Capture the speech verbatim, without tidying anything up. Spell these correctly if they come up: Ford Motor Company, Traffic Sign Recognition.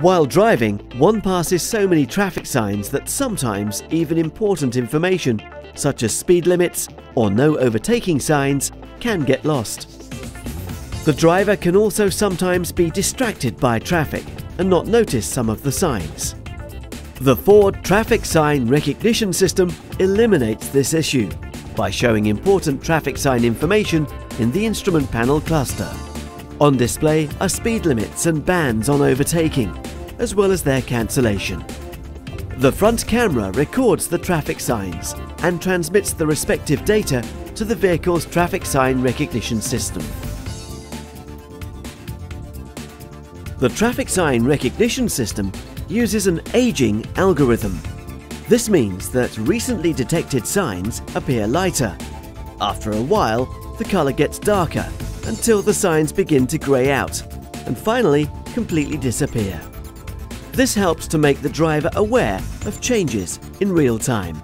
While driving, one passes so many traffic signs that sometimes even important information, such as speed limits or no overtaking signs, can get lost. The driver can also sometimes be distracted by traffic and not notice some of the signs. The Ford Traffic Sign Recognition System eliminates this issue by showing important traffic sign information in the instrument panel cluster. On display are speed limits and bans on overtaking, as well as their cancellation. The front camera records the traffic signs and transmits the respective data to the vehicle's traffic sign recognition system. The traffic sign recognition system uses an aging algorithm. This means that recently detected signs appear lighter. After a while, the color gets darker until the signs begin to grey out and finally completely disappear. This helps to make the driver aware of changes in real time.